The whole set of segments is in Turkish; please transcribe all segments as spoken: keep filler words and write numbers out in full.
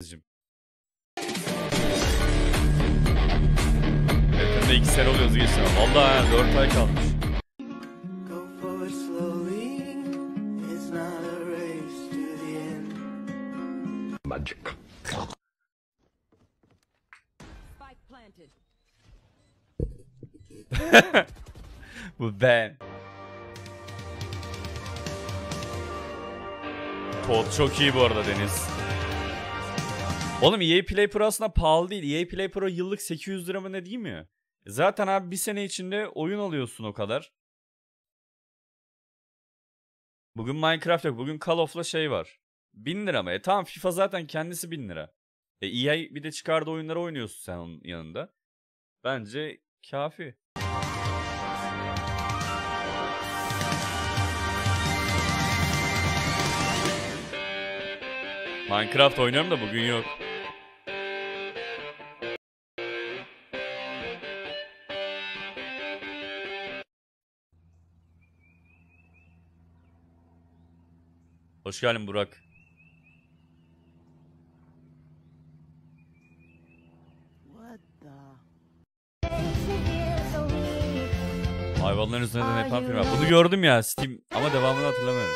Efendim iki sene oluyoruz geçen. Valla dört ay kalmış. Magic. Bu ben. Kod çok iyi bu arada Deniz. Oğlum E A Play Pro aslında pahalı değil. E A Play Pro yıllık sekiz yüz lira mı ne değil mi? Zaten abi bir sene içinde oyun alıyorsun o kadar. Bugün Minecraft yok. Bugün Call of'la şey var. bin lira mı? E tamam, FIFA zaten kendisi bin lira. E E A bir de çıkardığı oyunları oynuyorsun sen onun yanında. Bence kafi. Minecraft oynuyorum da bugün yok. Hoş geldin Burak. Hayvanların üzerinde ne yapan film var? Bunu gördüm ya Steam ama devamını hatırlamıyorum.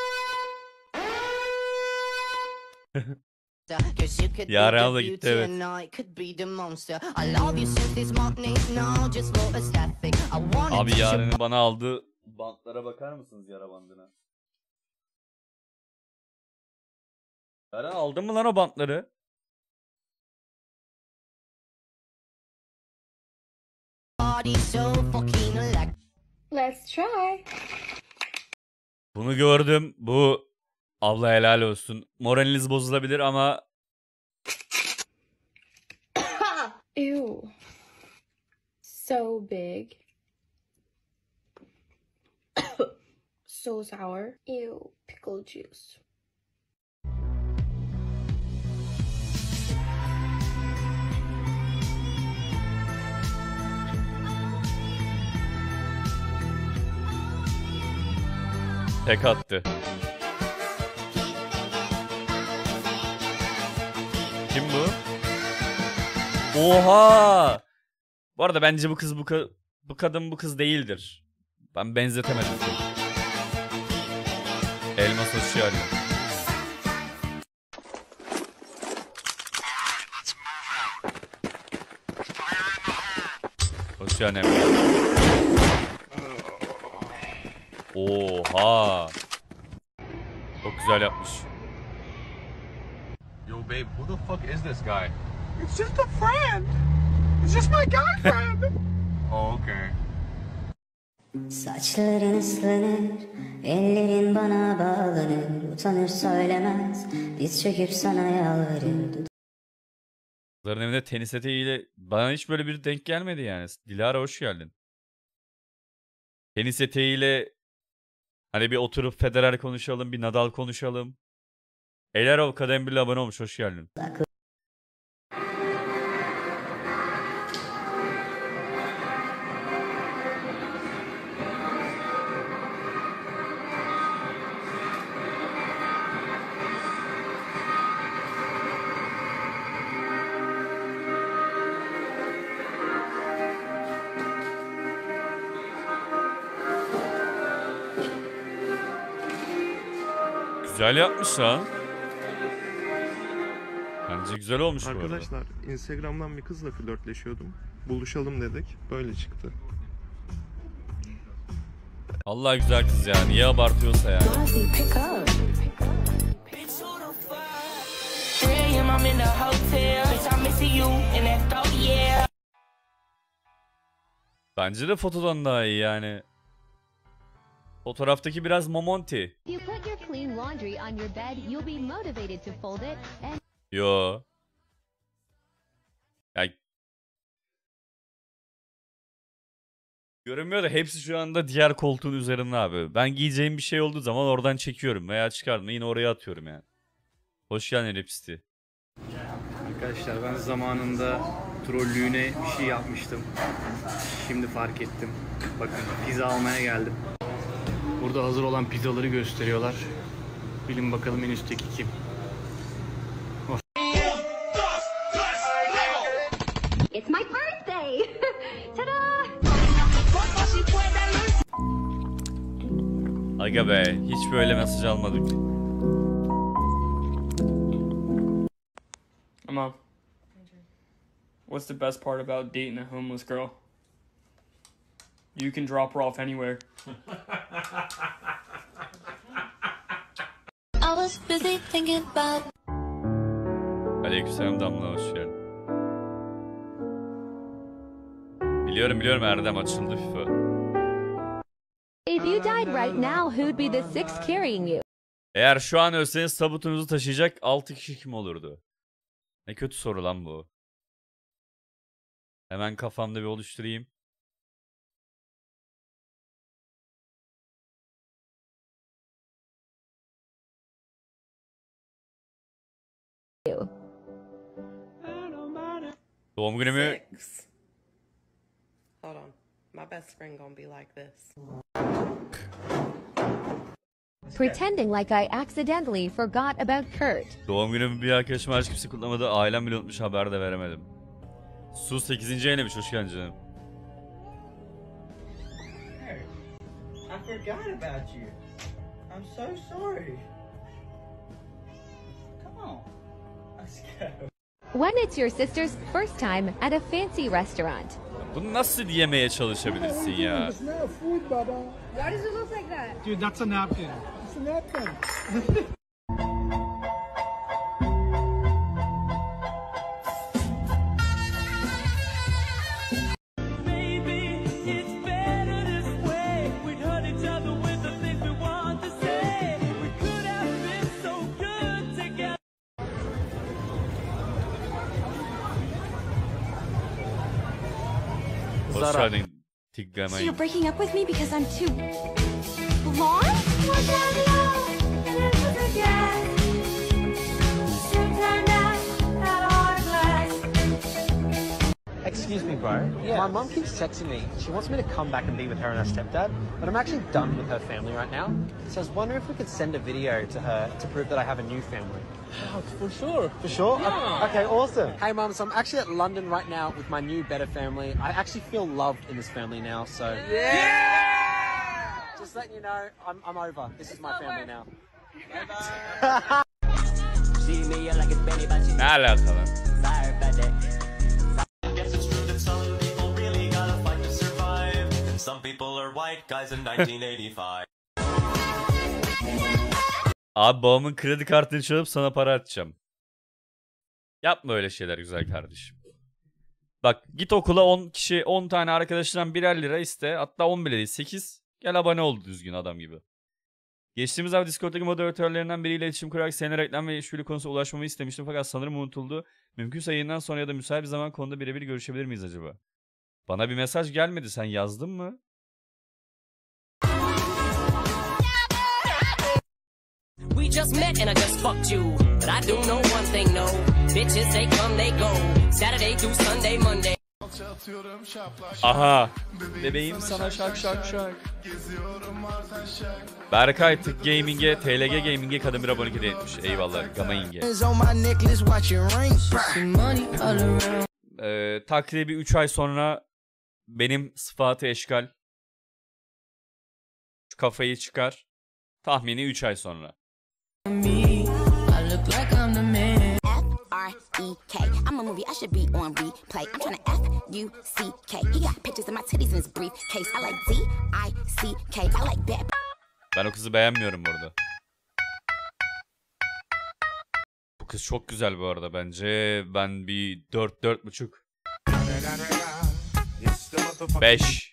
Yaren da gitti evet. Abi Yaren'in bana aldığı bantlara bakar mısınız, yara bandına? Yaren aldın mı lan o bantları? Let's try. Bunu gördüm. Bu abla helal olsun. Moraliniz bozulabilir ama ew. So big. So sour. Ew, pickle juice. Tek attı. Kim bu? Oha! Bu arada bence bu kız bu, ka bu kadın bu kız değildir. Ben benzetemedim. Elma sosyal. Sosyal ne? Oha! Çok güzel yapmış. Yo babe, who the fuck is this guy? It's just a friend. It's just my guy friend. Oh, okay. Saçların ıslanır, ellerin bana bağlanır, utanır söylemez, diz çöküp sana yalvarır. Kızların evinde tenis eteğiyle bana hiç böyle bir denk gelmedi yani. Dilara hoş geldin. Tenis eteğiyle hani bir oturup Federer konuşalım, bir Nadal konuşalım. Elerov Kadembir'le abone olmuş, hoş geldin. Güzel yapmış ha. Bence güzel olmuş bu arada. Arkadaşlar Instagram'dan bir kızla flörtleşiyordum. Buluşalım dedik. Böyle çıktı. Allah güzel kız yani. Niye abartıyorsa yani. Bence de fotodan daha iyi yani. Fotoğraftaki biraz Momonti. Yo. Ya. Görünmüyor da hepsi şu anda diğer koltuğun üzerinde abi. Ben giyeceğim bir şey olduğu zaman oradan çekiyorum veya çıkardım yine oraya atıyorum yani. Hoş geldin Lipsti. Arkadaşlar ben zamanında trollüğüne bir şey yapmıştım. Şimdi fark ettim. Bakın pizza almaya geldim. Burada hazır olan pizzaları gösteriyorlar. Bilin bakalım en üstteki kim? Oh. It's my birthday. Ta-da! Aga be, hiç böyle mesaj almadık. Mom, what's the best part about dating a homeless girl? You can drop her off anywhere. I was busy thinking about. Aleykümselam Damla, hoş geldin. Biliyorum biliyorum Erdem, açıldı FIFA. If you died right now, who'd be the six carrying you? Eğer şu an ölseniz tabutunuzu taşıyacak altı kişi kim olurdu? Ne kötü soru lan bu. Hemen kafamda bir oluşturayım. Doğum günümü... Hold on. My best friend gonna be like this. Pretending like I accidentally forgot about Kurt. Doğum günümü bir arkadaşım hiç kimse kutlamadı. Ailem bile unutmuş, haber de veremedim. Su sekizinci ayınmış, hoş geldin canım. I forgot about you. I'm so sorry. Come on. Let's go. When it's your sister's first time at a fancy restaurant. Bunu nasıl yemeye çalışabilirsin ya? Why does it look like that? Dude, that's a napkin. It's a napkin. So you're breaking up with me because I'm too blonde? Excuse me, bro. Yeah. My mom keeps texting me. She wants me to come back and be with her and her stepdad, but I'm actually done with her family right now. So I was wondering if we could send a video to her to prove that I have a new family. Oh, for sure. For sure? Yeah. Okay, awesome. Hey, Mum, so I'm actually at London right now with my new, better family. I actually feel loved in this family now, so... Yeah! Yeah! Just letting you know, I'm, I'm over. This it's is my family work. Now. Bye-bye. Ne alaka lan? Abi babamın kredi kartını çalıp sana para atacağım. Yapma öyle şeyler güzel kardeşim. Bak git okula on kişi, on tane arkadaşından birer lira iste. Hatta on bile değil, sekiz. Gel abone ol düzgün adam gibi. Geçtiğimiz hafta Discord'daki moderatörlerinden biriyle iletişim kurarak seninle reklam ve işbirliği konusuna ulaşmamı istemiştim. Fakat sanırım unutuldu. Mümkünse yayından sonra ya da müsait bir zaman konuda birebir görüşebilir miyiz acaba? Bana bir mesaj gelmedi. Sen yazdın mı? We just met and I just fucked you. But I do know one thing, no. Bitches they come they go. Saturday through Sunday, Monday. Aha. Bebeğim sana şak şak şak. Berkay Tık Gaming'e, T L G Gaming'e kadın bir abone etmiş. Eyvallah. Gaming'e. Ee, takribi üç ay sonra benim sıfatı eşgal. Şu kafayı çıkar. Tahmini üç ay sonra. Ben o kızı beğenmiyorum burada. Bu kız çok güzel bu arada bence. Ben bir dört dört buçuk. beş.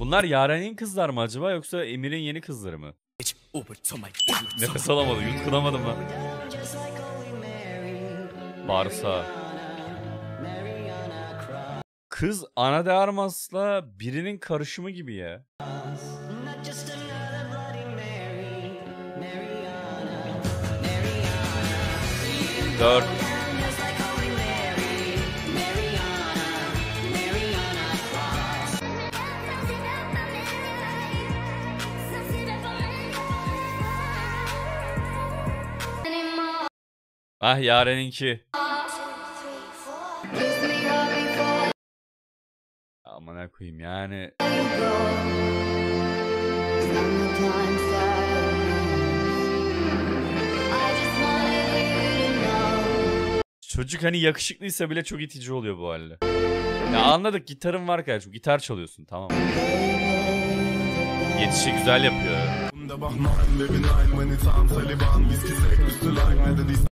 Bunlar Yaren'in kızlar mı acaba yoksa Emir'in yeni kızları mı? Nefes alamadım, yutkunamadım lan. Varsa. Kız Ana de Armas'la birinin karışımı gibi ya. Dört. Ah Yaren'inki. amına koyayım yani. Çocuk hani yakışıklıysa bile çok itici oluyor bu halde. Ya anladık, gitarın var kardeşim, gitar çalıyorsun tamam. Yetişi güzel yapıyor.